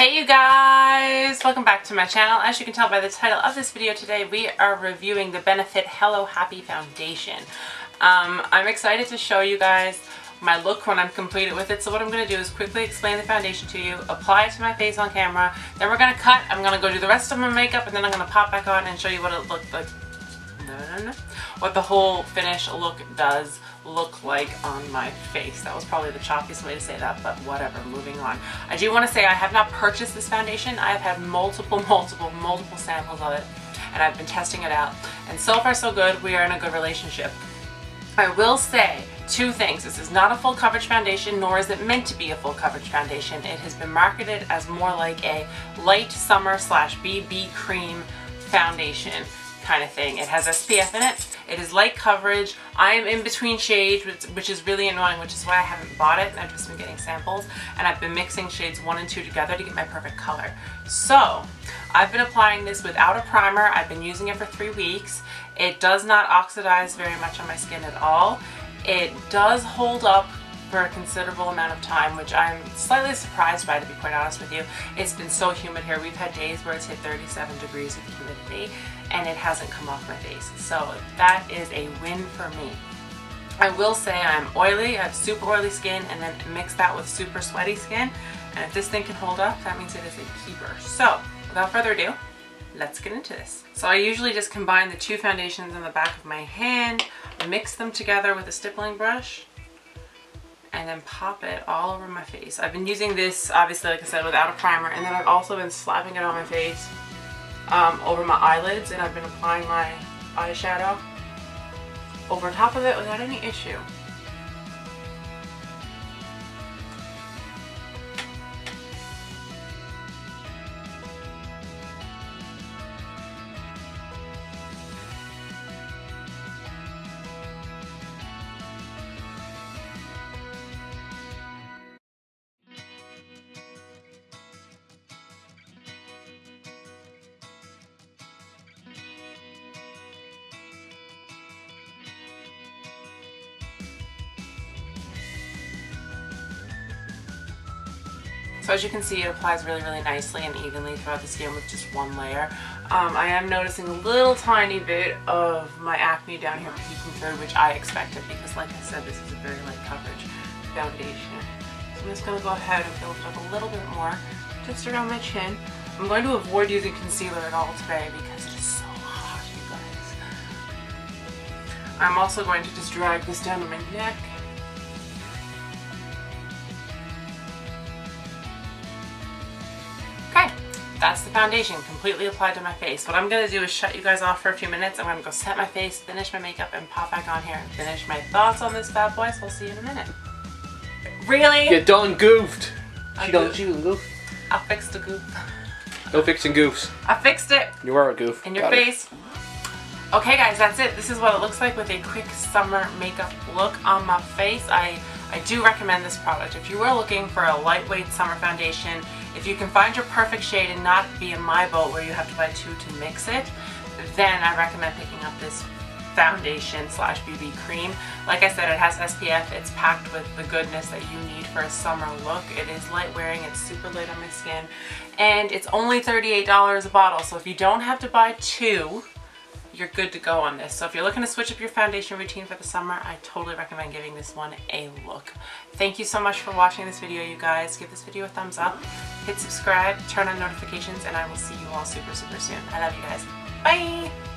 Hey you guys, welcome back to my channel. As you can tell by the title of this video today, we are reviewing the Benefit Hello Happy Foundation. I'm excited to show you guys my look when I'm completed with it. So what I'm going to do is quickly explain the foundation to you, apply it to my face on camera, then we're going to cut, I'm going to go do the rest of my makeup, and then I'm going to pop back on and show you what it looked like. What the whole finish look does look like on my face. That was probably the choppiest way to say that, but whatever, moving on. I do want to say I have not purchased this foundation. I have had multiple samples of it, and I've been testing it out. And so far so good, we are in a good relationship. I will say two things. This is not a full coverage foundation, nor is it meant to be a full coverage foundation. It has been marketed as more like a light summer / BB cream foundation kind of thing. It has SPF in it. It is light coverage. I am in between shades, which is really annoying, which is why I haven't bought it. I've just been getting samples, and I've been mixing shades 1 and 2 together to get my perfect color. So I've been applying this without a primer. I've been using it for 3 weeks. It does not oxidize very much on my skin at all. It does hold up for a considerable amount of time, which I'm slightly surprised by, to be quite honest with you. It's been so humid here. We've had days where it's hit 37 degrees with humidity, and it hasn't come off my face. So that is a win for me. I will say I'm oily. I have super oily skin, and then mix that with super sweaty skin. And if this thing can hold up, that means it is a keeper. So without further ado, let's get into this. So I usually just combine the two foundations on the back of my hand, mix them together with a stippling brush, and then pop it all over my face. I've been using this, obviously, like I said, without a primer, and then I've also been slapping it on my face, over my eyelids, and I've been applying my eyeshadow over top of it without any issue. So as you can see, it applies really, really nicely and evenly throughout the skin with just one layer. I am noticing a little tiny bit of my acne down here peeking through, which I expected because, like I said, this is a very light coverage foundation. So I'm just going to go ahead and build it up a little bit more, just around my chin. I'm going to avoid using concealer at all today because it is so hot, you guys. I'm also going to just drag this down to my neck. That's the foundation completely applied to my face. What I'm going to do is shut you guys off for a few minutes. I'm going to go set my face, finish my makeup, and pop back on here and finish my thoughts on this bad boy, so we'll see you in a minute. Really? You done goofed. She done goofed. I fixed the goof. No fixing goofs. I fixed it. You are a goof. In your face. Okay guys, that's it. This is what it looks like with a quick summer makeup look on my face. I do recommend this product. If you are looking for a lightweight summer foundation, if you can find your perfect shade and not be in my boat where you have to buy 2 to mix it, then I recommend picking up this foundation / BB cream. Like I said, it has SPF. It's packed with the goodness that you need for a summer look. It is light wearing. It's super light on my skin. And it's only $38 a bottle. So if you don't have to buy 2, you're good to go on this. So if you're looking to switch up your foundation routine for the summer, I totally recommend giving this one a look. Thank you so much for watching this video, you guys. Give this video a thumbs up, hit subscribe, turn on notifications, and I will see you all super, super soon. I love you guys. Bye!